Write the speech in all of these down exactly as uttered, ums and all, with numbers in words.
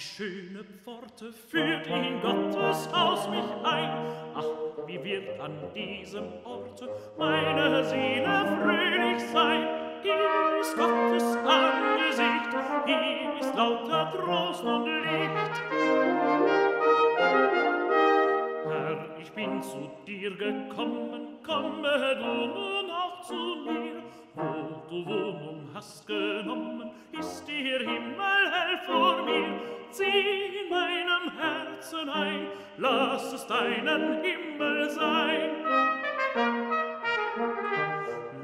ich schöne Pforte führt in Gottes Haus mich ein. Ach, wie wird an diesem Orte meine Seele fröhlich sein. Hier ist Gottes Angesicht, hier ist lauter Trost und Licht. Herr, ich bin zu dir gekommen, komme du nun auch zu mir. Wo du Wohnung hast genommen, ist dir Himmel hell vor mir. Zieh in meinem Herzen ein, lass es deinen Himmel sein.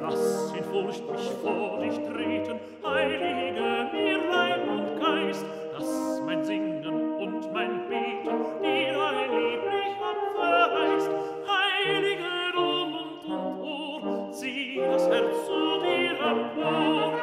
Lass in Furcht mich vor dich treten, heilige mir Leib und Geist, dass mein Singen und mein Beten dir ein lieblich Opfer heißt. Heilige Ohren und, und Ohr, zieh das Herz zu dir empor.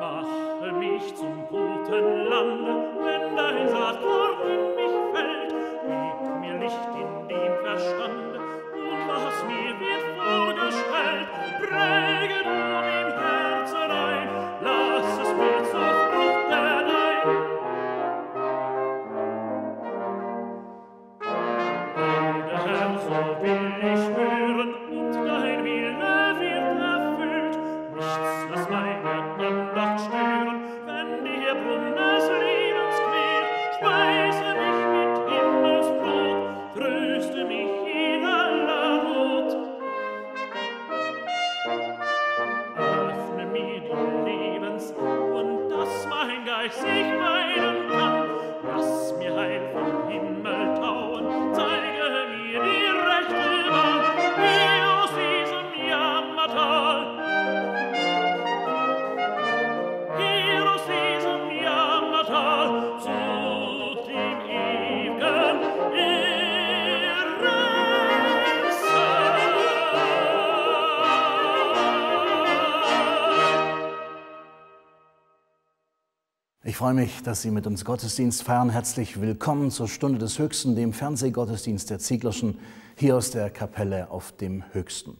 Mache mich zum guten Lande, wenn dein Saatkorn in mich fällt. Gib mir Licht in dem Verstande und was mir wird vorgestellt. Präge du im Herzen ein, lass es mir zur Frucht erleihen. So will ich hören und dein Wille wird erfüllt. Nichts, das meine Andacht stören, wenn dir Brunnen des Lebens quält. Speise mich mit Himmelsbrot, tröste mich in aller Not. Öffne mir die Lebenstauern, dass mein Geist sich weiden kann. Lass mir Heil vom Himmel tauen, zeige mir die Ich freue mich, dass Sie mit uns Gottesdienst feiern. Herzlich willkommen zur Stunde des Höchsten, dem Fernsehgottesdienst der Zieglerschen, hier aus der Kapelle auf dem Höchsten.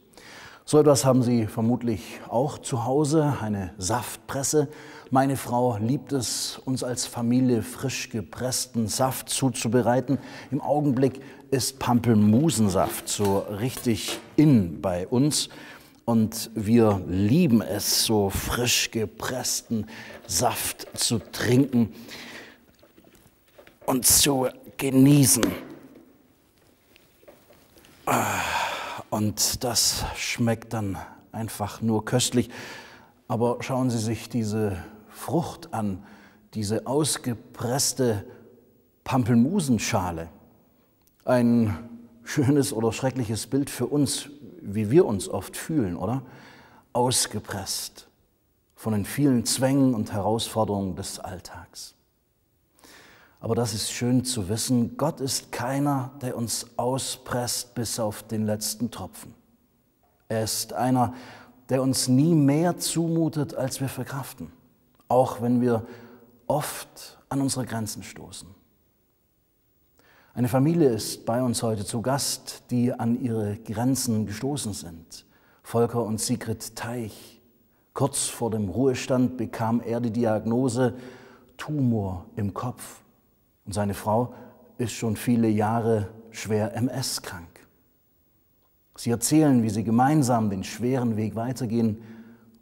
So etwas haben Sie vermutlich auch zu Hause, eine Saftpresse. Meine Frau liebt es, uns als Familie frisch gepressten Saft zuzubereiten. Im Augenblick ist Pampelmusensaft so richtig in bei uns. Und wir lieben es, so frisch gepressten Saft zu trinken und zu genießen. Und das schmeckt dann einfach nur köstlich. Aber schauen Sie sich diese Frucht an, diese ausgepresste Pampelmusenschale. Ein schönes oder schreckliches Bild für uns, wie wir uns oft fühlen, oder? Ausgepresst von den vielen Zwängen und Herausforderungen des Alltags. Aber das ist schön zu wissen, Gott ist keiner, der uns auspresst bis auf den letzten Tropfen. Er ist einer, der uns nie mehr zumutet, als wir verkraften, auch wenn wir oft an unsere Grenzen stoßen. Eine Familie ist bei uns heute zu Gast, die an ihre Grenzen gestoßen sind. Volker und Sigrid Teich. Kurz vor dem Ruhestand bekam er die Diagnose Tumor im Kopf. Und seine Frau ist schon viele Jahre schwer M S-krank. Sie erzählen, wie sie gemeinsam den schweren Weg weitergehen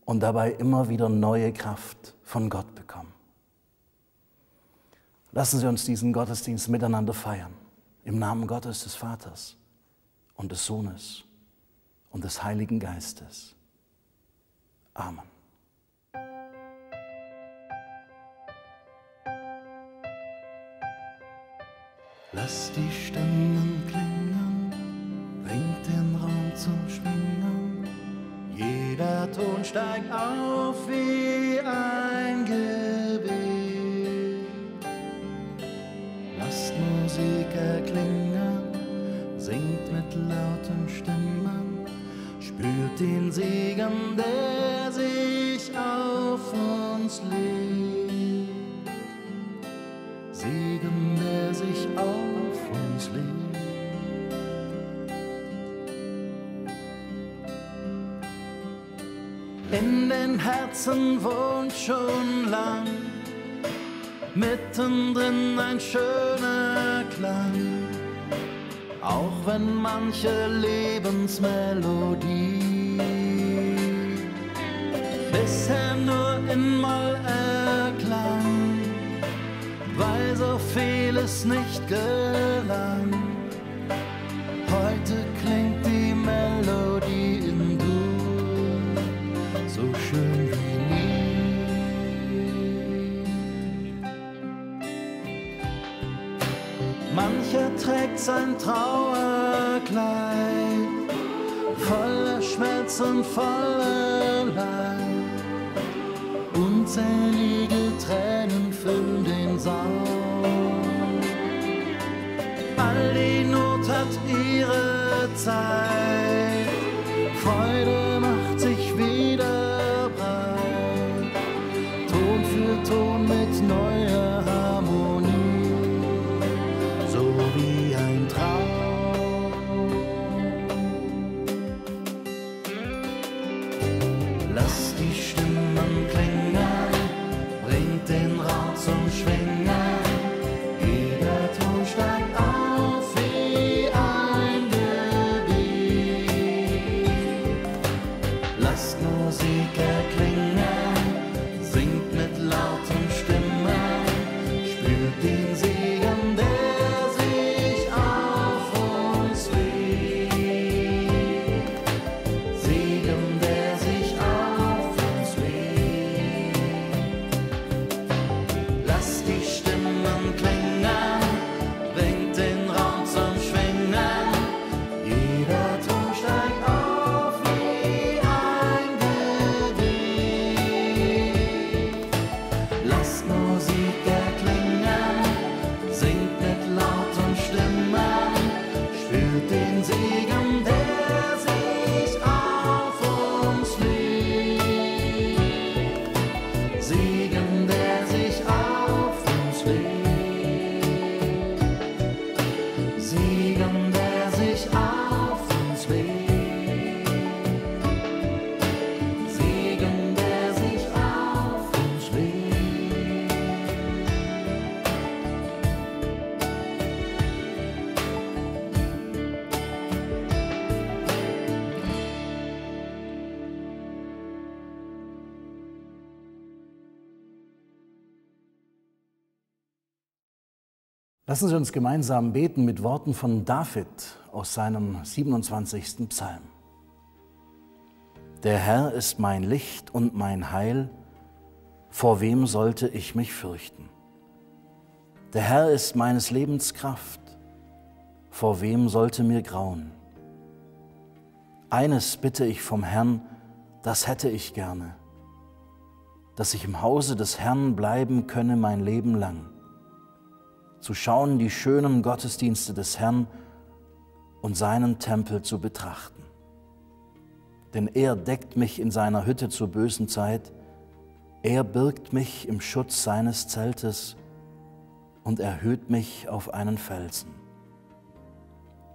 und dabei immer wieder neue Kraft von Gott bekommen. Lassen Sie uns diesen Gottesdienst miteinander feiern. Im Namen Gottes, des Vaters und des Sohnes und des Heiligen Geistes. Amen. Lass die Stimmen klingen, bringt den Raum zum Schwingen. Jeder Ton steigt auf wie ein Gebet. Lasst Musik erklingen, singt mit lauten Stimmen, spürt den Segen, der sich auf uns legt. Segen, der sich auf uns legt. In den Herzen wohnt schon lang mittendrin ein schöner Klang, auch wenn manche Lebensmelodie bisher nur in Moll erklang, weil so vieles nicht gelang. Heute klingt die Melodie in Dur so schön wie nie. Mancher trägt sein Trauerkleid, voller Schmerz und voller Leid. Unzählige Tränen füllen den Saum. All die Not hat ihre Zeit, Freude macht sich wieder breit, Ton für Ton mit neuer Harmonie, so wie ein Traum. Lass die Stimmen klingen, bringt den Raum zum Schwingen. Jeder Ton steigt auf. Lassen Sie uns gemeinsam beten mit Worten von David aus seinem siebenundzwanzigsten Psalm. Der Herr ist mein Licht und mein Heil, vor wem sollte ich mich fürchten? Der Herr ist meines Lebens Kraft, vor wem sollte mir grauen? Eines bitte ich vom Herrn, das hätte ich gerne, dass ich im Hause des Herrn bleiben könne mein Leben lang, zu schauen die schönen Gottesdienste des Herrn und seinen Tempel zu betrachten. Denn er deckt mich in seiner Hütte zur bösen Zeit, er birgt mich im Schutz seines Zeltes und erhöht mich auf einen Felsen.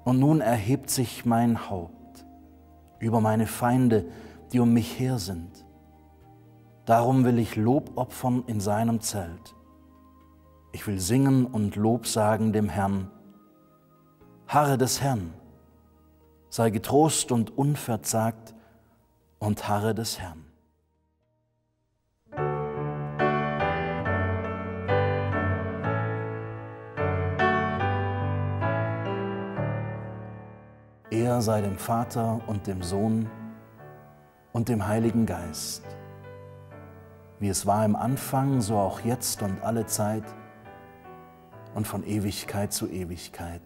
Und nun erhebt sich mein Haupt über meine Feinde, die um mich her sind. Darum will ich Lob opfern in seinem Zelt. Ich will singen und Lob sagen dem Herrn. Harre des Herrn, sei getrost und unverzagt und harre des Herrn. Er sei dem Vater und dem Sohn und dem Heiligen Geist, wie es war im Anfang, so auch jetzt und alle Zeit, und von Ewigkeit zu Ewigkeit.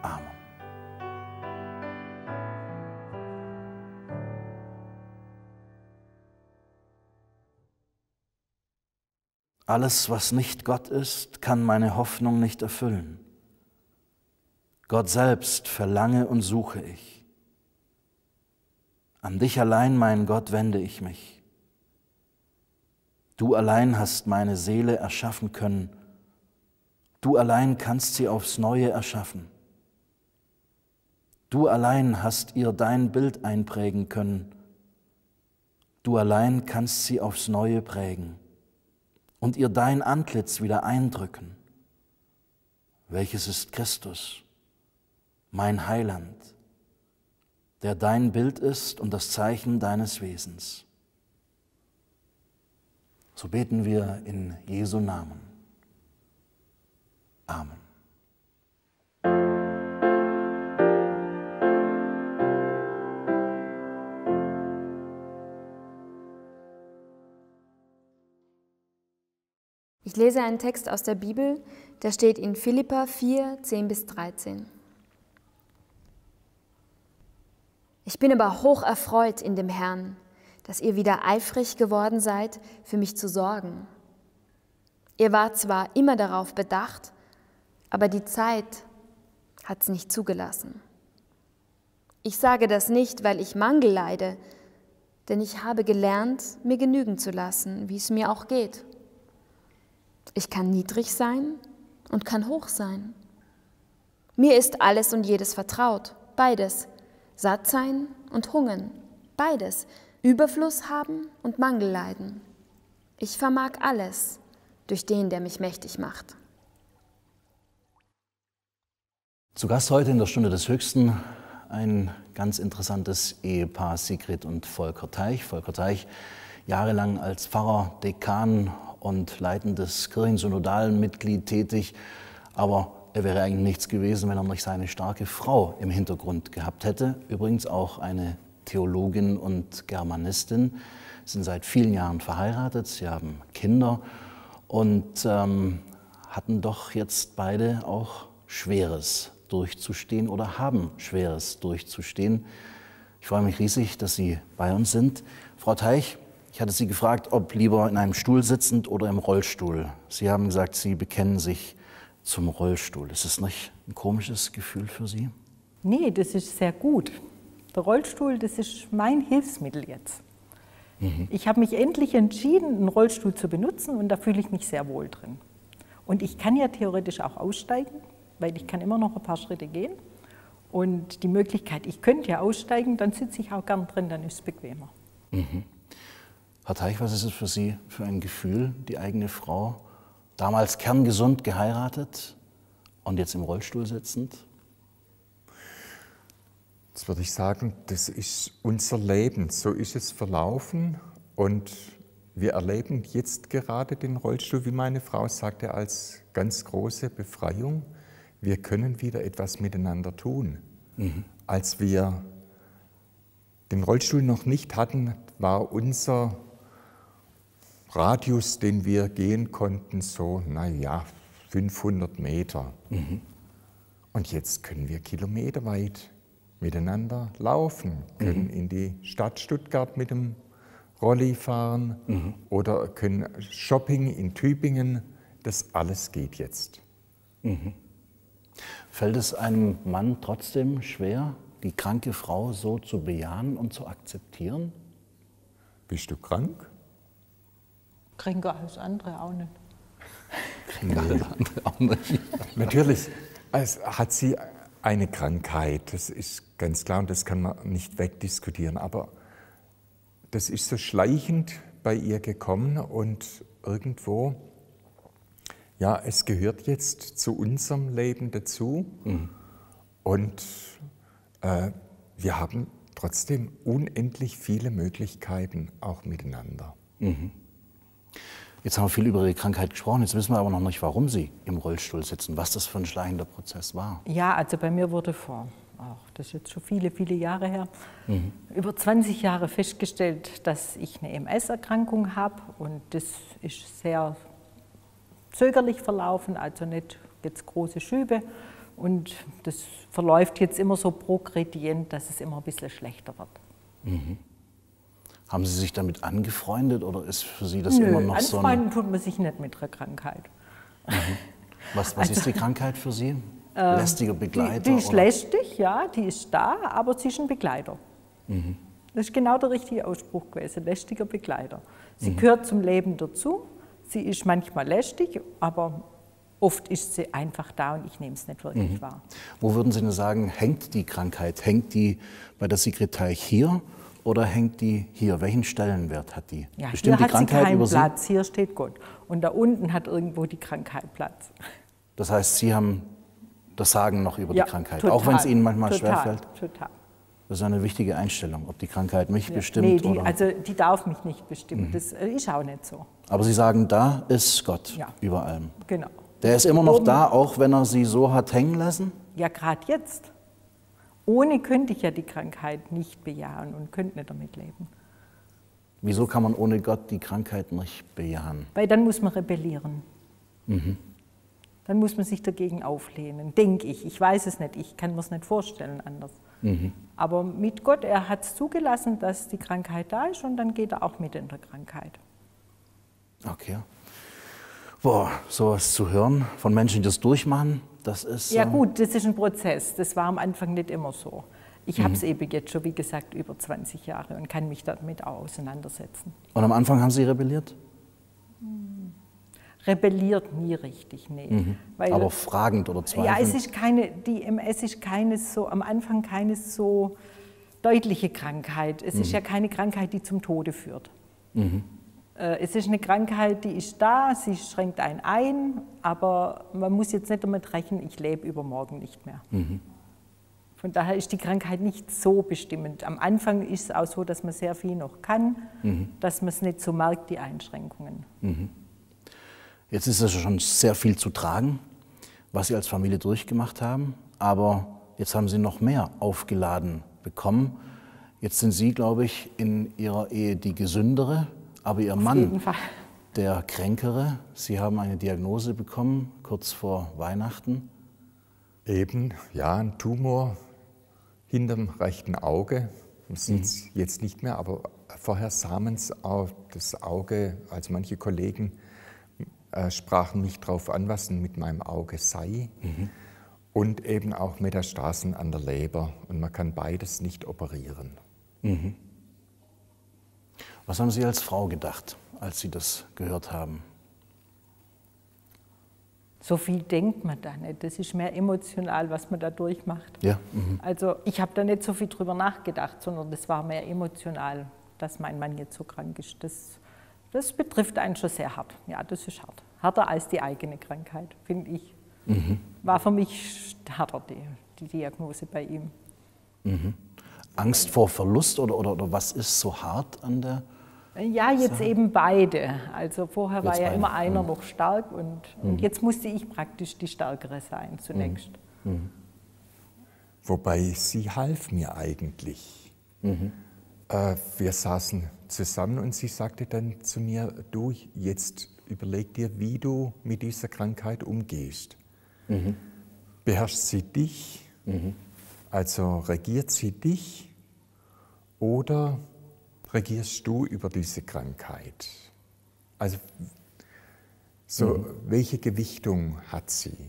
Amen. Alles, was nicht Gott ist, kann meine Hoffnung nicht erfüllen. Gott selbst verlange und suche ich. An dich allein, mein Gott, wende ich mich. Du allein hast meine Seele erschaffen können. Du allein kannst sie aufs Neue erschaffen. Du allein hast ihr dein Bild einprägen können. Du allein kannst sie aufs Neue prägen und ihr dein Antlitz wieder eindrücken, welches ist Christus, mein Heiland, der dein Bild ist und das Zeichen deines Wesens. So beten wir in Jesu Namen. Amen. Ich lese einen Text aus der Bibel, der steht in Philipper vier, zehn bis dreizehn. Ich bin aber hoch erfreut in dem Herrn, dass ihr wieder eifrig geworden seid, für mich zu sorgen. Ihr wart zwar immer darauf bedacht, aber die Zeit hat es nicht zugelassen. Ich sage das nicht, weil ich Mangel leide, denn ich habe gelernt, mir genügen zu lassen, wie es mir auch geht. Ich kann niedrig sein und kann hoch sein. Mir ist alles und jedes vertraut, beides. Satt sein und hungern, beides. Überfluss haben und Mangel leiden. Ich vermag alles durch den, der mich mächtig macht. Zu Gast heute in der Stunde des Höchsten ein ganz interessantes Ehepaar, Sigrid und Volker Teich. Volker Teich, jahrelang als Pfarrer, Dekan und leitendes kirchensynodalen Mitglied tätig, aber er wäre eigentlich nichts gewesen, wenn er nicht seine starke Frau im Hintergrund gehabt hätte. Übrigens auch eine Theologin und Germanistin, sind seit vielen Jahren verheiratet, sie haben Kinder und ähm, hatten doch jetzt beide auch Schweres durchzustehen oder haben Schweres durchzustehen. Ich freue mich riesig, dass Sie bei uns sind. Frau Teich, ich hatte Sie gefragt, ob lieber in einem Stuhl sitzend oder im Rollstuhl. Sie haben gesagt, Sie bekennen sich zum Rollstuhl. Ist das nicht ein komisches Gefühl für Sie? Nee, das ist sehr gut. Der Rollstuhl, das ist mein Hilfsmittel jetzt. Mhm. Ich habe mich endlich entschieden, einen Rollstuhl zu benutzen und da fühle ich mich sehr wohl drin. Und ich kann ja theoretisch auch aussteigen, weil ich kann immer noch ein paar Schritte gehen. Und die Möglichkeit, ich könnte ja aussteigen, dann sitze ich auch gern drin, dann ist es bequemer. Mhm. Herr Teich, was ist es für Sie für ein Gefühl, die eigene Frau damals kerngesund geheiratet und jetzt im Rollstuhl sitzend? Das würde ich sagen, das ist unser Leben. So ist es verlaufen und wir erleben jetzt gerade den Rollstuhl, wie meine Frau sagte, als ganz große Befreiung. Wir können wieder etwas miteinander tun. Mhm. Als wir den Rollstuhl noch nicht hatten, war unser Radius, den wir gehen konnten, so, naja, fünfhundert Meter. Mhm. Und jetzt können wir kilometerweit miteinander laufen, können mhm. in die Stadt Stuttgart mit dem Rolli fahren mhm. oder können Shopping in Tübingen. Das alles geht jetzt. Mhm. Fällt es einem Mann trotzdem schwer, die kranke Frau so zu bejahen und zu akzeptieren? Bist du krank? Kränker als andere auch nicht. Kränker als andere auch nicht. Natürlich, es hat sie eine Krankheit, das ist ganz klar und das kann man nicht wegdiskutieren. Aber das ist so schleichend bei ihr gekommen und irgendwo, ja, es gehört jetzt zu unserem Leben dazu. Mhm. Und äh, wir haben trotzdem unendlich viele Möglichkeiten auch miteinander. Mhm. Jetzt haben wir viel über Ihre Krankheit gesprochen, jetzt wissen wir aber noch nicht, warum Sie im Rollstuhl sitzen, was das für ein schleichender Prozess war. Ja, also bei mir wurde vor, auch das ist jetzt schon viele, viele Jahre her, mhm. über zwanzig Jahre festgestellt, dass ich eine M S-Erkrankung habe und das ist sehr zögerlich verlaufen, also nicht jetzt große Schübe und das verläuft jetzt immer so progredient, dass es immer ein bisschen schlechter wird. Mhm. Haben Sie sich damit angefreundet oder ist für Sie das Nö, immer noch so? Anfreunden tut man sich nicht mit der Krankheit. Mhm. Was, was also, ist die Krankheit für Sie? Ähm, Lästiger Begleiter? Die, die ist oder? lästig, ja, die ist da, aber sie ist ein Begleiter. Mhm. Das ist genau der richtige Ausspruch gewesen, lästiger Begleiter. Sie mhm. gehört zum Leben dazu, sie ist manchmal lästig, aber oft ist sie einfach da und ich nehme es nicht wirklich mhm. wahr. Wo würden Sie denn sagen, hängt die Krankheit? Hängt die bei der Sigrid Teich hier? oder hängt die hier? Welchen Stellenwert hat die? Ja, bestimmt die Krankheit über sie? Hier hat sie keinen Platz, hier steht Gott. Und da unten hat irgendwo die Krankheit Platz. Das heißt, Sie haben das Sagen noch über ja, die Krankheit, total, auch wenn es Ihnen manchmal total, schwerfällt? Total. Das ist eine wichtige Einstellung, ob die Krankheit mich ja, bestimmt nee, die, oder... Also die darf mich nicht bestimmen, mhm. das ist auch nicht so. Aber Sie sagen, da ist Gott ja. über allem. Genau. Der ist immer noch oben. Da, auch wenn er Sie so hat hängen lassen? Ja, gerade jetzt. Ohne könnte ich ja die Krankheit nicht bejahen und könnte nicht damit leben. Wieso kann man ohne Gott die Krankheit nicht bejahen? Weil dann muss man rebellieren. Mhm. Dann muss man sich dagegen auflehnen, denke ich. Ich weiß es nicht, ich kann mir es nicht vorstellen anders. Mhm. Aber mit Gott, er hat es zugelassen, dass die Krankheit da ist und dann geht er auch mit in der Krankheit. Okay. Boah, sowas zu hören von Menschen, die das durchmachen, das ist... Ja gut, das ist ein Prozess, das war am Anfang nicht immer so. Ich mhm. habe es eben jetzt schon, wie gesagt, über zwanzig Jahre und kann mich damit auch auseinandersetzen. Und am Anfang haben Sie rebelliert? Rebelliert nie richtig, nee. Mhm. Weil, aber fragend oder zweifelnd? Ja, es ist keine, die M S ist keine so, am Anfang keine so deutliche Krankheit. Es mhm. ist ja keine Krankheit, die zum Tode führt. Mhm. Äh, es ist eine Krankheit, die ist da, sie schränkt einen ein, aber man muss jetzt nicht damit rechnen, ich lebe übermorgen nicht mehr. Mhm. Von daher ist die Krankheit nicht so bestimmend. Am Anfang ist es auch so, dass man sehr viel noch kann, mhm. dass man es nicht so merkt, die Einschränkungen. Mhm. Jetzt ist es schon sehr viel zu tragen, was Sie als Familie durchgemacht haben, aber jetzt haben Sie noch mehr aufgeladen bekommen. Jetzt sind Sie, glaube ich, in Ihrer Ehe die Gesündere, aber Ihr Mann der Kränkere. Sie haben eine Diagnose bekommen, kurz vor Weihnachten. Eben, ja, ein Tumor hinterm rechten Auge. Man sieht es jetzt nicht mehr, aber vorher sahen es auf das Auge, als manche Kollegen sprachen mich drauf an, was denn mit meinem Auge sei. Mhm. Und eben auch Metastasen an der Leber. Und man kann beides nicht operieren. Mhm. Was haben Sie als Frau gedacht, als Sie das gehört haben? So viel denkt man da nicht. Das ist mehr emotional, was man da durchmacht. Ja. Mhm. Also ich habe da nicht so viel drüber nachgedacht, sondern das war mehr emotional, dass mein Mann jetzt so krank ist. Das Das betrifft einen schon sehr hart. Ja, das ist hart. Härter als die eigene Krankheit, finde ich. Mhm. War für mich härter, die, die Diagnose bei ihm. Mhm. Angst vor Verlust oder, oder, oder was ist so hart an der? Ja, jetzt Sache? Eben beide. Also vorher jetzt war ja beide. Immer einer mhm. noch stark und, mhm. und jetzt musste ich praktisch die Stärkere sein zunächst. Mhm. Mhm. Wobei sie half mir eigentlich. Mhm. Äh, wir saßen zusammen und sie sagte dann zu mir, du, jetzt überleg dir, wie du mit dieser Krankheit umgehst. Mhm. Beherrscht sie dich, mhm. also regiert sie dich oder regierst du über diese Krankheit? Also so, mhm. welche Gewichtung hat sie?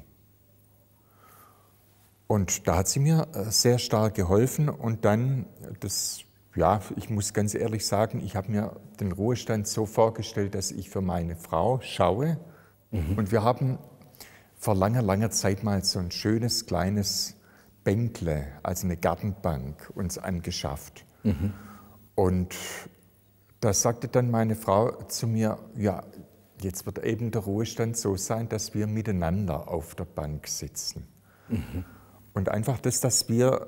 Und da hat sie mir sehr stark geholfen und dann das ja, ich muss ganz ehrlich sagen, ich habe mir den Ruhestand so vorgestellt, dass ich für meine Frau schaue. Mhm. Und wir haben vor langer, langer Zeit mal so ein schönes, kleines Bänkle, also eine Gartenbank, uns angeschafft. Mhm. Und da sagte dann meine Frau zu mir, ja, jetzt wird eben der Ruhestand so sein, dass wir miteinander auf der Bank sitzen. Mhm. Und einfach das, dass wir...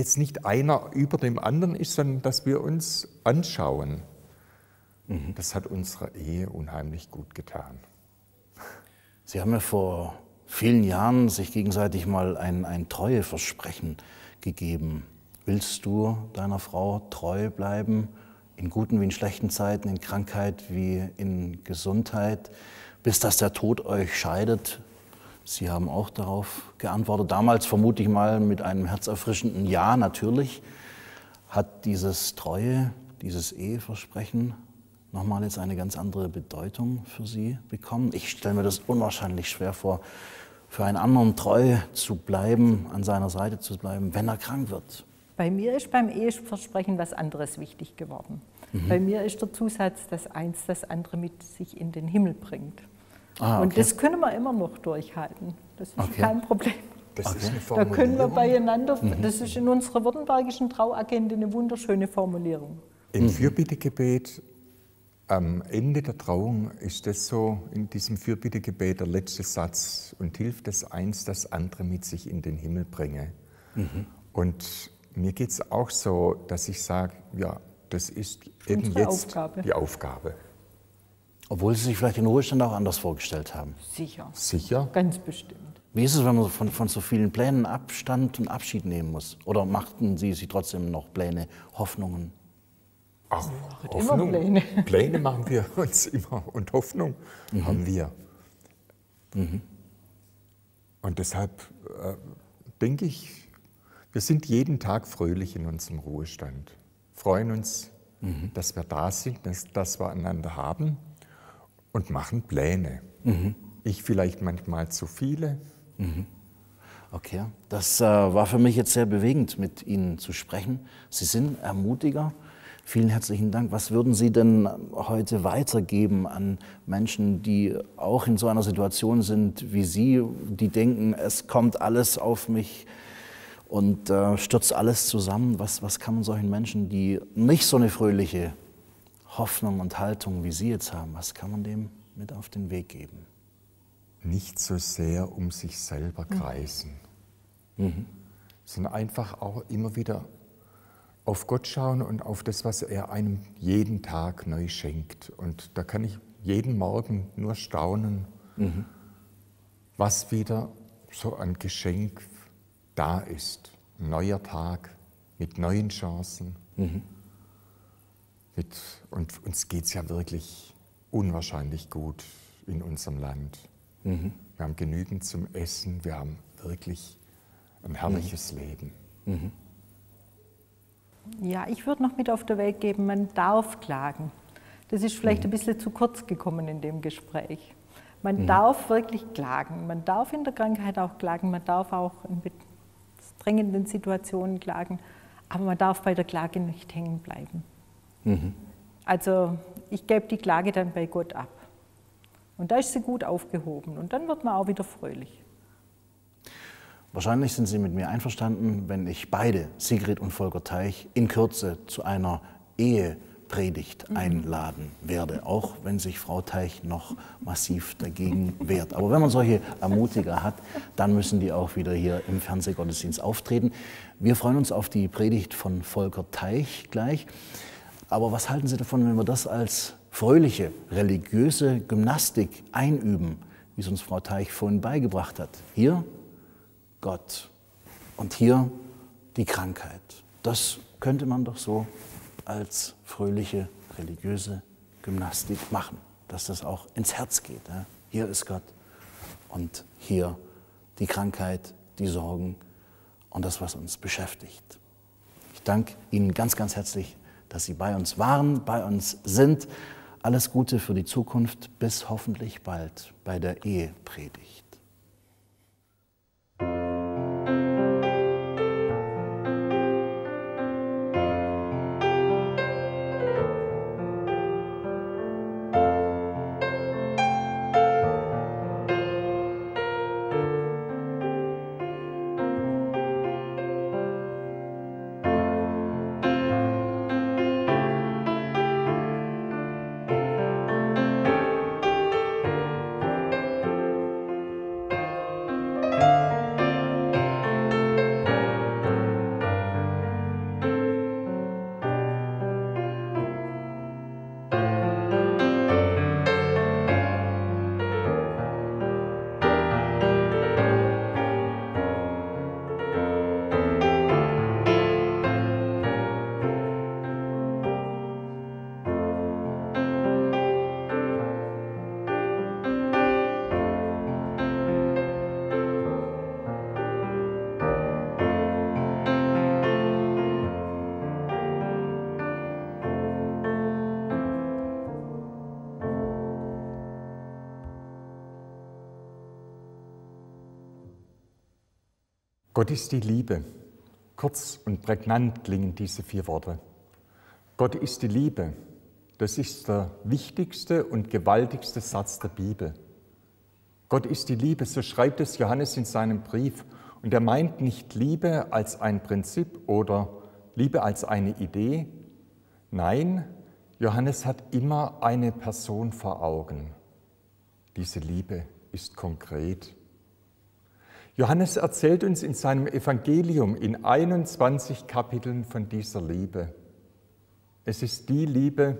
jetzt nicht einer über dem anderen ist, sondern dass wir uns anschauen. Mhm. Das hat unserer Ehe unheimlich gut getan. Sie haben ja vor vielen Jahren sich gegenseitig mal ein, ein Treueversprechen gegeben. Willst du deiner Frau treu bleiben, in guten wie in schlechten Zeiten, in Krankheit wie in Gesundheit, bis dass der Tod euch scheidet? Sie haben auch darauf geantwortet, damals vermute ich mal mit einem herzerfrischenden Ja, natürlich. Hat dieses Treue, dieses Eheversprechen nochmal jetzt eine ganz andere Bedeutung für Sie bekommen? Ich stelle mir das unwahrscheinlich schwer vor, für einen anderen treu zu bleiben, an seiner Seite zu bleiben, wenn er krank wird. Bei mir ist beim Eheversprechen was anderes wichtig geworden. Mhm. Bei mir ist der Zusatz, dass eins das andere mit sich in den Himmel bringt. Ah, okay. Und das können wir immer noch durchhalten. Das ist okay. Kein Problem. Das okay. ist eine Formulierung. Da können wir beieinander, mhm. das ist in unserer württembergischen Trauagenda eine wunderschöne Formulierung. Im mhm. Fürbittegebet, am Ende der Trauung ist das so, in diesem Fürbittegebet der letzte Satz, und hilft es eins, das andere mit sich in den Himmel bringe. Mhm. Und mir geht es auch so, dass ich sage, ja, das ist eben Unsere jetzt Aufgabe. die Aufgabe. Obwohl Sie sich vielleicht den Ruhestand auch anders vorgestellt haben. Sicher. Sicher? Ganz bestimmt. Wie ist es, wenn man von, von so vielen Plänen Abstand und Abschied nehmen muss? Oder machten Sie sich trotzdem noch Pläne, Hoffnungen? Ach, Hoffnung. Pläne. Pläne machen wir uns immer und Hoffnung mhm. haben wir. Mhm. Und deshalb äh, denke ich, wir sind jeden Tag fröhlich in unserem Ruhestand. Freuen uns, mhm. dass wir da sind, dass, dass wir einander haben, und machen Pläne. Mhm. Ich vielleicht manchmal zu viele. Mhm. Okay, das äh, war für mich jetzt sehr bewegend, mit Ihnen zu sprechen. Sie sind Ermutiger. Vielen herzlichen Dank. Was würden Sie denn heute weitergeben an Menschen, die auch in so einer Situation sind wie Sie, die denken, es kommt alles auf mich und äh, stürzt alles zusammen? Was, was kann man solchen Menschen, die nicht so eine fröhliche Hoffnung und Haltung wie Sie jetzt haben, was kann man dem mit auf den Weg geben? Nicht so sehr um sich selber kreisen, mhm. sondern einfach auch immer wieder auf Gott schauen und auf das, was er einem jeden Tag neu schenkt. Und da kann ich jeden Morgen nur staunen, mhm. was wieder so ein Geschenk da ist. Ein neuer Tag mit neuen Chancen. Mhm. Mit, und uns geht es ja wirklich unwahrscheinlich gut in unserem Land. Mhm. Wir haben genügend zum Essen, wir haben wirklich ein herrliches mhm. Leben. Mhm. Ja, ich würde noch mit auf den Weg geben, man darf klagen. Das ist vielleicht mhm. ein bisschen zu kurz gekommen in dem Gespräch. Man mhm. darf wirklich klagen. Man darf in der Krankheit auch klagen, man darf auch in drängenden Situationen klagen, aber man darf bei der Klage nicht hängen bleiben. Mhm. Also ich gebe die Klage dann bei Gott ab. Und da ist sie gut aufgehoben und dann wird man auch wieder fröhlich. Wahrscheinlich sind Sie mit mir einverstanden, wenn ich beide, Sigrid und Volker Teich, in Kürze zu einer Ehepredigt mhm. einladen werde. Auch wenn sich Frau Teich noch massiv dagegen wehrt. Aber wenn man solche Ermutiger hat, dann müssen die auch wieder hier im Fernsehgottesdienst auftreten. Wir freuen uns auf die Predigt von Volker Teich gleich. Aber was halten Sie davon, wenn wir das als fröhliche, religiöse Gymnastik einüben, wie es uns Frau Teich vorhin beigebracht hat? Hier Gott und hier die Krankheit. Das könnte man doch so als fröhliche, religiöse Gymnastik machen, dass das auch ins Herz geht. Ja? Hier ist Gott und hier die Krankheit, die Sorgen und das, was uns beschäftigt. Ich danke Ihnen ganz, ganz herzlich, dass Sie bei uns waren, bei uns sind. Alles Gute für die Zukunft, bis hoffentlich bald bei der Ehepredigt. Gott ist die Liebe. Kurz und prägnant klingen diese vier Worte. Gott ist die Liebe. Das ist der wichtigste und gewaltigste Satz der Bibel. Gott ist die Liebe, so schreibt es Johannes in seinem Brief. Und er meint nicht Liebe als ein Prinzip oder Liebe als eine Idee. Nein, Johannes hat immer eine Person vor Augen. Diese Liebe ist konkret. Johannes erzählt uns in seinem Evangelium in einundzwanzig Kapiteln von dieser Liebe. Es ist die Liebe,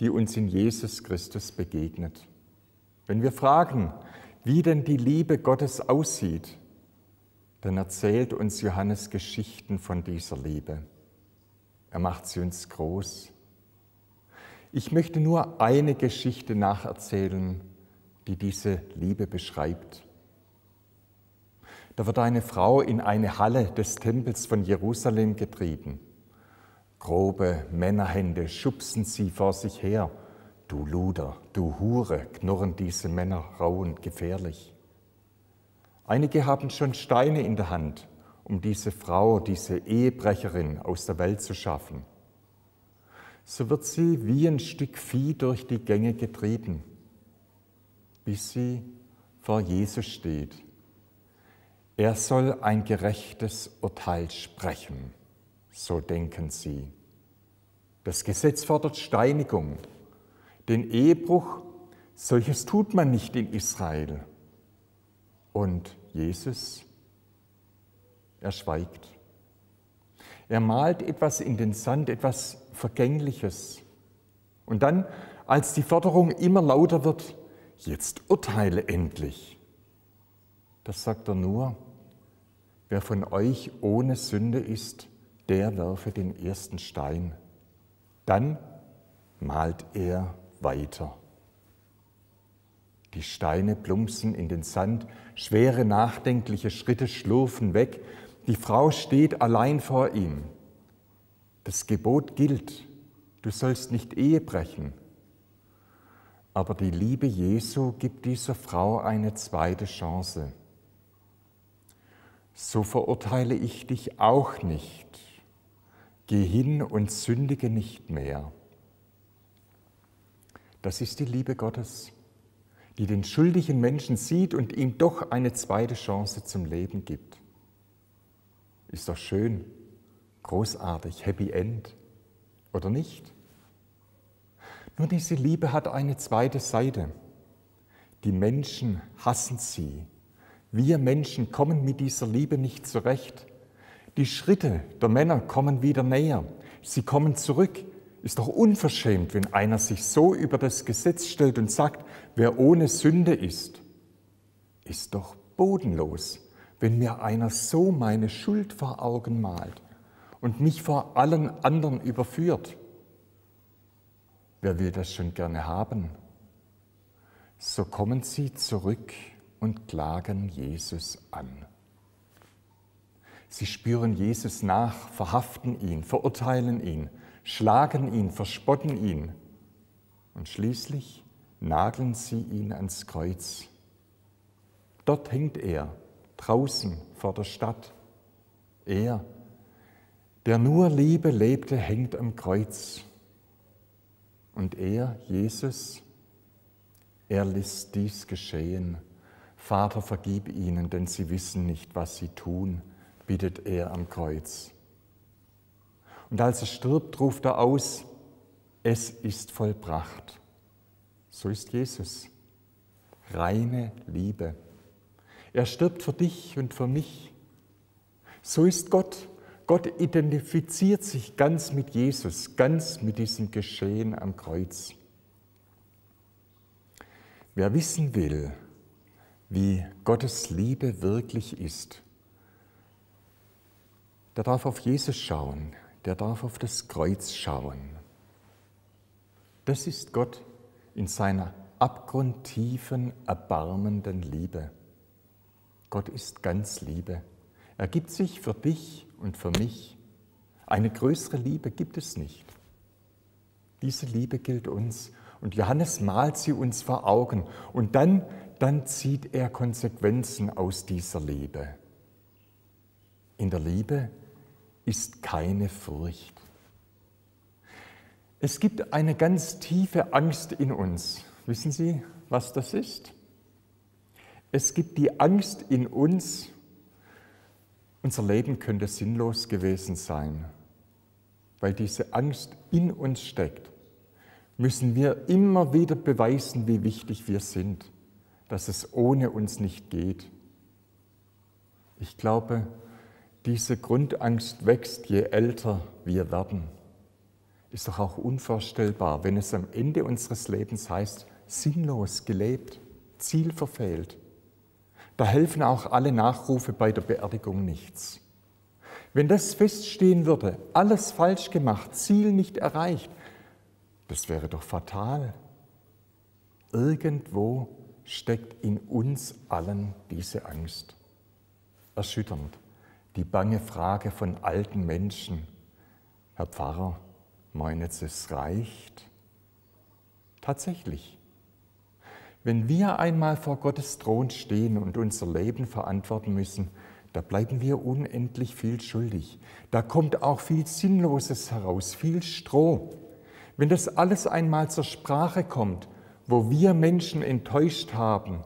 die uns in Jesus Christus begegnet. Wenn wir fragen, wie denn die Liebe Gottes aussieht, dann erzählt uns Johannes Geschichten von dieser Liebe. Er macht sie uns groß. Ich möchte nur eine Geschichte nacherzählen, die diese Liebe beschreibt. Da wird eine Frau in eine Halle des Tempels von Jerusalem getrieben. Grobe Männerhände schubsen sie vor sich her. Du Luder, du Hure, knurren diese Männer rau und gefährlich. Einige haben schon Steine in der Hand, um diese Frau, diese Ehebrecherin aus der Welt zu schaffen. So wird sie wie ein Stück Vieh durch die Gänge getrieben, bis sie vor Jesus steht. Er soll ein gerechtes Urteil sprechen, so denken sie. Das Gesetz fordert Steinigung, den Ehebruch, solches tut man nicht in Israel. Und Jesus, er schweigt. Er malt etwas in den Sand, etwas Vergängliches. Und dann, als die Forderung immer lauter wird, jetzt urteile endlich. Das sagt er nur, wer von euch ohne Sünde ist, der werfe den ersten Stein. Dann malt er weiter. Die Steine plumpsen in den Sand, schwere nachdenkliche Schritte schlurfen weg. Die Frau steht allein vor ihm. Das Gebot gilt, du sollst nicht Ehe brechen. Aber die Liebe Jesu gibt dieser Frau eine zweite Chance. So verurteile ich dich auch nicht. Geh hin und sündige nicht mehr. Das ist die Liebe Gottes, die den schuldigen Menschen sieht und ihm doch eine zweite Chance zum Leben gibt. Ist doch schön, großartig, Happy End, oder nicht? Nur diese Liebe hat eine zweite Seite. Die Menschen hassen sie. Wir Menschen kommen mit dieser Liebe nicht zurecht. Die Schritte der Männer kommen wieder näher. Sie kommen zurück. Ist doch unverschämt, wenn einer sich so über das Gesetz stellt und sagt, wer ohne Sünde ist. Ist doch bodenlos, wenn mir einer so meine Schuld vor Augen malt und mich vor allen anderen überführt. Wer will das schon gerne haben? So kommen sie zurück und klagen Jesus an. Sie spüren Jesus nach, verhaften ihn, verurteilen ihn, schlagen ihn, verspotten ihn und schließlich nageln sie ihn ans Kreuz. Dort hängt er, draußen vor der Stadt. Er, der nur Liebe lebte, hängt am Kreuz. Und er, Jesus, er lässt dies geschehen. Vater, vergib ihnen, denn sie wissen nicht, was sie tun, bittet er am Kreuz. Und als er stirbt, ruft er aus, es ist vollbracht. So ist Jesus, reine Liebe. Er stirbt für dich und für mich. So ist Gott. Gott identifiziert sich ganz mit Jesus, ganz mit diesem Geschehen am Kreuz. Wer wissen will, wie Gottes Liebe wirklich ist, der darf auf Jesus schauen. Der darf auf das Kreuz schauen. Das ist Gott in seiner abgrundtiefen, erbarmenden Liebe. Gott ist ganz Liebe. Er gibt sich für dich und für mich. Eine größere Liebe gibt es nicht. Diese Liebe gilt uns und Johannes malt sie uns vor Augen und dann, dann zieht er Konsequenzen aus dieser Liebe. In der Liebe ist keine Furcht. Es gibt eine ganz tiefe Angst in uns. Wissen Sie, was das ist? Es gibt die Angst in uns, Unser Leben könnte sinnlos gewesen sein, weil diese Angst in uns steckt. Müssen wir immer wieder beweisen, wie wichtig wir sind, dass es ohne uns nicht geht. Ich glaube, diese Grundangst wächst, je älter wir werden. Ist doch auch unvorstellbar, wenn es am Ende unseres Lebens heißt, sinnlos gelebt, Ziel verfehlt. Da helfen auch alle Nachrufe bei der Beerdigung nichts. Wenn das feststehen würde, alles falsch gemacht, Ziel nicht erreicht, das wäre doch fatal. Irgendwo steckt in uns allen diese Angst. Erschütternd, die bange Frage von alten Menschen. Herr Pfarrer, meinen Sie, es reicht? Tatsächlich. Wenn wir einmal vor Gottes Thron stehen und unser Leben verantworten müssen, da bleiben wir unendlich viel schuldig. Da kommt auch viel Sinnloses heraus, viel Stroh. Wenn das alles einmal zur Sprache kommt, wo wir Menschen enttäuscht haben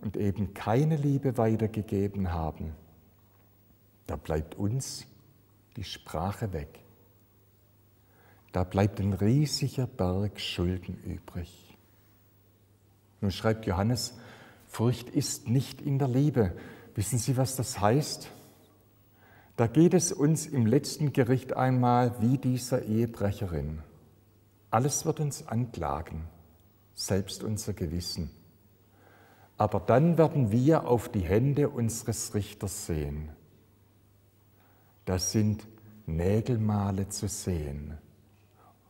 und eben keine Liebe weitergegeben haben, da bleibt uns die Sprache weg. Da bleibt ein riesiger Berg Schulden übrig. Nun schreibt Johannes, Furcht ist nicht in der Liebe. Wissen Sie, was das heißt? Da geht es uns im letzten Gericht einmal wie dieser Ehebrecherin. Alles wird uns anklagen, selbst unser Gewissen. Aber dann werden wir auf die Hände unseres Richters sehen. Das sind Nägelmale zu sehen.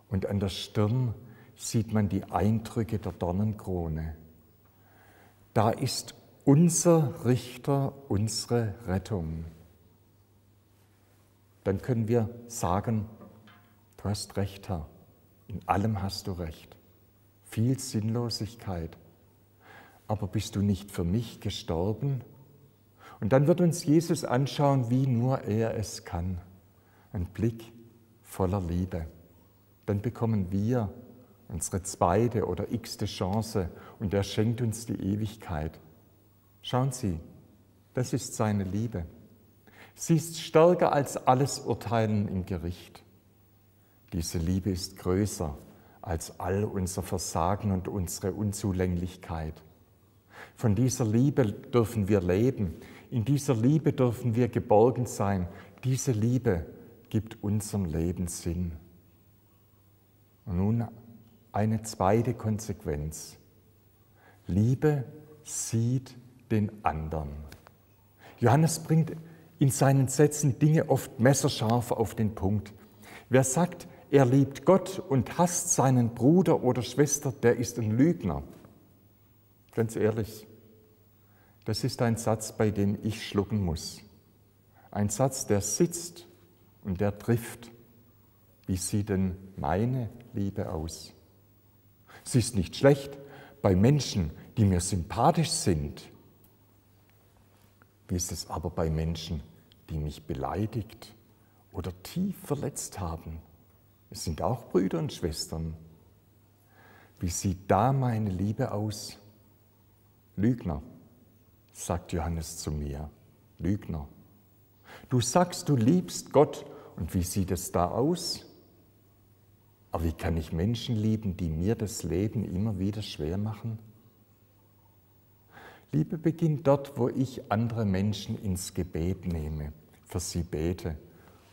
Und an der Stirn sieht man die Eindrücke der Dornenkrone. Da ist unser Richter unsere Rettung. Dann können wir sagen, du hast recht, Herr. In allem hast du recht. Viel Sinnlosigkeit. Aber bist du nicht für mich gestorben? Und dann wird uns Jesus anschauen, wie nur er es kann. Ein Blick voller Liebe. Dann bekommen wir unsere zweite oder x-te Chance und er schenkt uns die Ewigkeit. Schauen Sie, das ist seine Liebe. Sie ist stärker als alles Urteilen im Gericht. Diese Liebe ist größer als all unser Versagen und unsere Unzulänglichkeit. Von dieser Liebe dürfen wir leben, in dieser Liebe dürfen wir geborgen sein. Diese Liebe gibt unserem Leben Sinn. Und nun eine zweite Konsequenz. Liebe sieht den anderen. Johannes bringt in seinen Sätzen Dinge oft messerscharf auf den Punkt. Wer sagt, er liebt Gott und hasst seinen Bruder oder Schwester, der ist ein Lügner. Ganz ehrlich, das ist ein Satz, bei dem ich schlucken muss. Ein Satz, der sitzt und der trifft. Wie sieht denn meine Liebe aus? Sie ist nicht schlecht bei Menschen, die mir sympathisch sind. Wie ist es aber bei Menschen, die mich beleidigt oder tief verletzt haben? Es sind auch Brüder und Schwestern. Wie sieht da meine Liebe aus? Lügner, sagt Johannes zu mir. Lügner. Du sagst, du liebst Gott und wie sieht es da aus? Aber wie kann ich Menschen lieben, die mir das Leben immer wieder schwer machen? Liebe beginnt dort, wo ich andere Menschen ins Gebet nehme, für sie bete.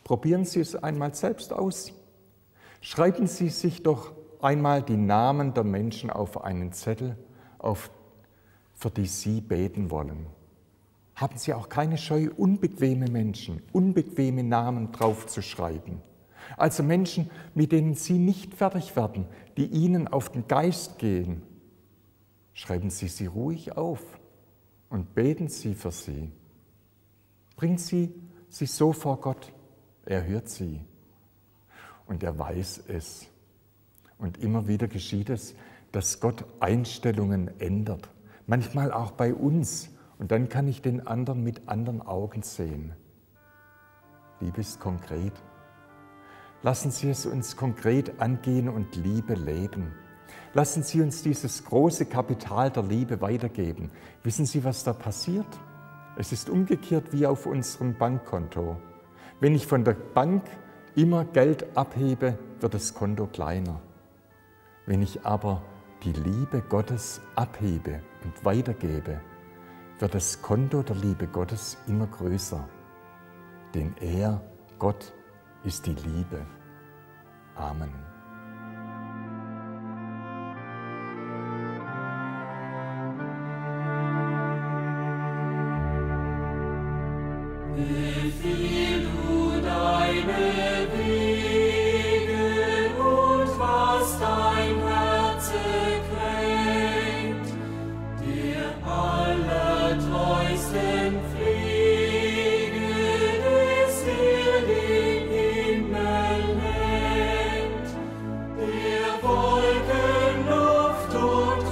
Probieren Sie es einmal selbst aus. Schreiben Sie sich doch einmal die Namen der Menschen auf einen Zettel, auf, für die Sie beten wollen. Haben Sie auch keine Scheu, unbequeme Menschen, unbequeme Namen draufzuschreiben. Also Menschen, mit denen Sie nicht fertig werden, die Ihnen auf den Geist gehen. Schreiben Sie sie ruhig auf und beten Sie für sie. Bringen Sie sie so vor Gott, er hört sie und er weiß es. Und immer wieder geschieht es, dass Gott Einstellungen ändert, manchmal auch bei uns. Und dann kann ich den anderen mit anderen Augen sehen. Liebe ist konkret. Lassen Sie es uns konkret angehen und Liebe leben. Lassen Sie uns dieses große Kapital der Liebe weitergeben. Wissen Sie, was da passiert? Es ist umgekehrt wie auf unserem Bankkonto. Wenn ich von der Bank immer Geld abhebe, wird das Konto kleiner. Wenn ich aber die Liebe Gottes abhebe und weitergebe, wird das Konto der Liebe Gottes immer größer. Denn er, Gott, ist die Liebe. Amen. Befiehl du deine Wege und was dein Herz kränkt, dir allertreusten Pflege des dir den Himmel lenkt, der Wolken, Luft und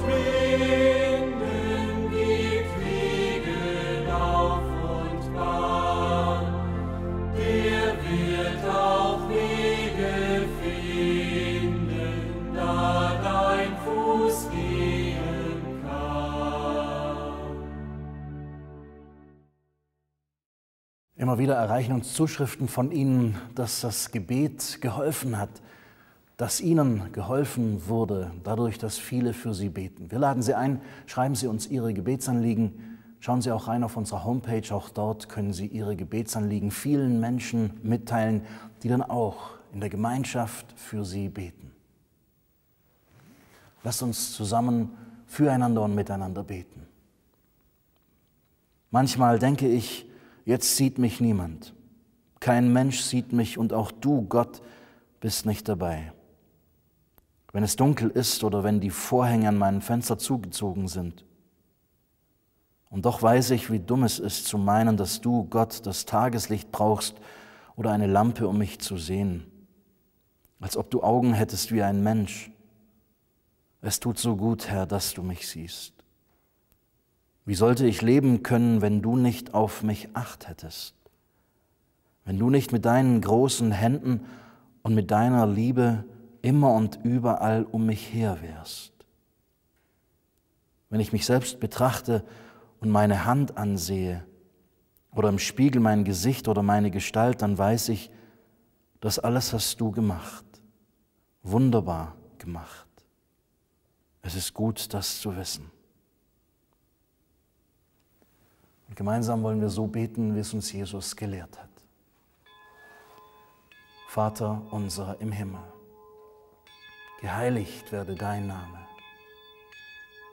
Winden gibt Wege auf und Bahn. Immer wieder erreichen uns Zuschriften von Ihnen, dass das Gebet geholfen hat, dass Ihnen geholfen wurde, dadurch, dass viele für Sie beten. Wir laden Sie ein, schreiben Sie uns Ihre Gebetsanliegen, schauen Sie auch rein auf unsere Homepage, auch dort können Sie Ihre Gebetsanliegen vielen Menschen mitteilen, die dann auch in der Gemeinschaft für Sie beten. Lasst uns zusammen füreinander und miteinander beten. Manchmal denke ich, jetzt sieht mich niemand, kein Mensch sieht mich und auch du, Gott, bist nicht dabei. Wenn es dunkel ist oder wenn die Vorhänge an meinem Fenster zugezogen sind. Und doch weiß ich, wie dumm es ist zu meinen, dass du, Gott, das Tageslicht brauchst oder eine Lampe, um mich zu sehen. Als ob du Augen hättest wie ein Mensch. Es tut so gut, Herr, dass du mich siehst. Wie sollte ich leben können, wenn du nicht auf mich acht hättest? Wenn du nicht mit deinen großen Händen und mit deiner Liebe immer und überall um mich her wärst? Wenn ich mich selbst betrachte und meine Hand ansehe oder im Spiegel mein Gesicht oder meine Gestalt, dann weiß ich, das alles hast du gemacht, wunderbar gemacht. Es ist gut, das zu wissen. Und gemeinsam wollen wir so beten, wie es uns Jesus gelehrt hat. Vater unser im Himmel, geheiligt werde dein Name.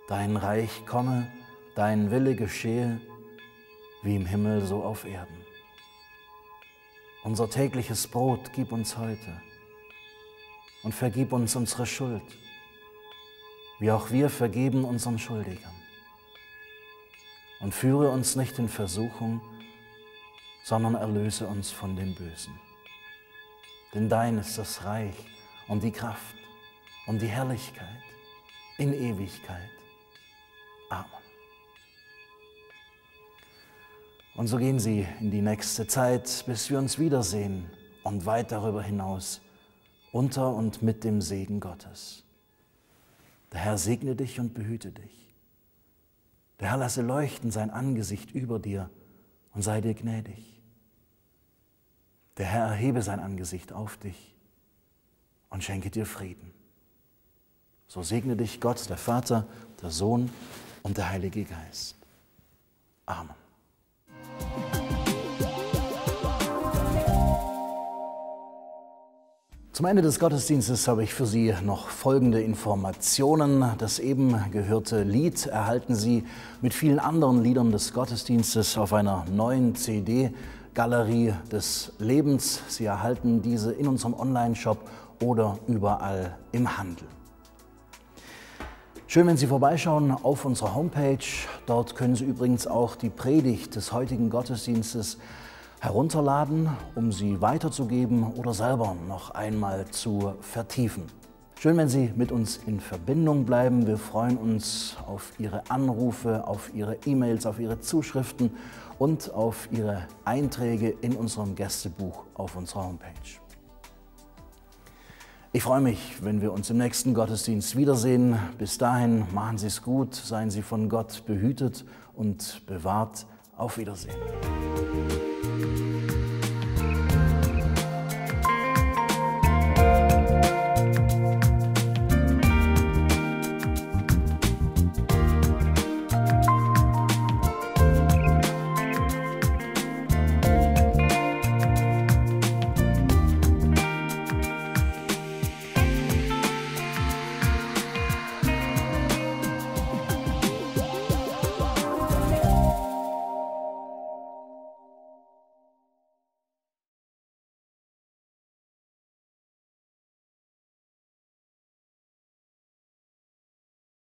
Dein Reich komme, dein Wille geschehe, wie im Himmel so auf Erden. Unser tägliches Brot gib uns heute und vergib uns unsere Schuld, wie auch wir vergeben unseren Schuldigern. Und führe uns nicht in Versuchung, sondern erlöse uns von dem Bösen. Denn dein ist das Reich und die Kraft und die Herrlichkeit in Ewigkeit. Amen. Und so gehen Sie in die nächste Zeit, bis wir uns wiedersehen und weit darüber hinaus, unter und mit dem Segen Gottes. Der Herr segne dich und behüte dich. Der Herr lasse leuchten sein Angesicht über dir und sei dir gnädig. Der Herr erhebe sein Angesicht auf dich und schenke dir Frieden. So segne dich Gott, der Vater, der Sohn und der Heilige Geist. Amen. Zum Ende des Gottesdienstes habe ich für Sie noch folgende Informationen. Das eben gehörte Lied erhalten Sie mit vielen anderen Liedern des Gottesdienstes auf einer neuen C D, Galerie des Lebens. Sie erhalten diese in unserem Online-Shop oder überall im Handel. Schön, wenn Sie vorbeischauen auf unserer Homepage. Dort können Sie übrigens auch die Predigt des heutigen Gottesdienstes herunterladen, um sie weiterzugeben oder selber noch einmal zu vertiefen. Schön, wenn Sie mit uns in Verbindung bleiben. Wir freuen uns auf Ihre Anrufe, auf Ihre E-Mails, auf Ihre Zuschriften und auf Ihre Einträge in unserem Gästebuch auf unserer Homepage. Ich freue mich, wenn wir uns im nächsten Gottesdienst wiedersehen. Bis dahin machen Sie es gut, seien Sie von Gott behütet und bewahrt. Auf Wiedersehen.